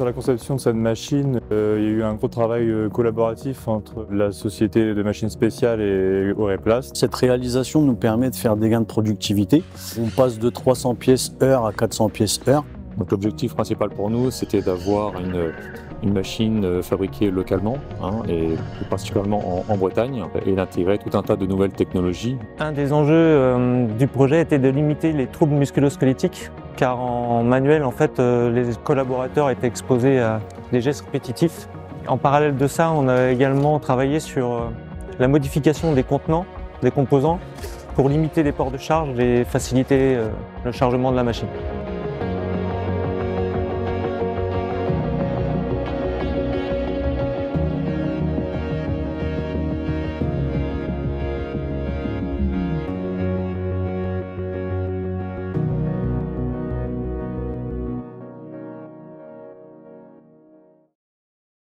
Sur la conception de cette machine, il y a eu un gros travail collaboratif entre la Société de Machines Spéciales et Auréplast. Cette réalisation nous permet de faire des gains de productivité. On passe de 300 pièces heure à 400 pièces heure. Donc l'objectif principal pour nous, c'était d'avoir une machine fabriquée localement, et particulièrement en Bretagne, et d'intégrer tout un tas de nouvelles technologies. Un des enjeux du projet était de limiter les troubles musculosquelettiques, car en manuel, en fait, les collaborateurs étaient exposés à des gestes répétitifs. En parallèle de ça, on a également travaillé sur la modification des contenants, des composants, pour limiter les ports de charge et faciliter le chargement de la machine.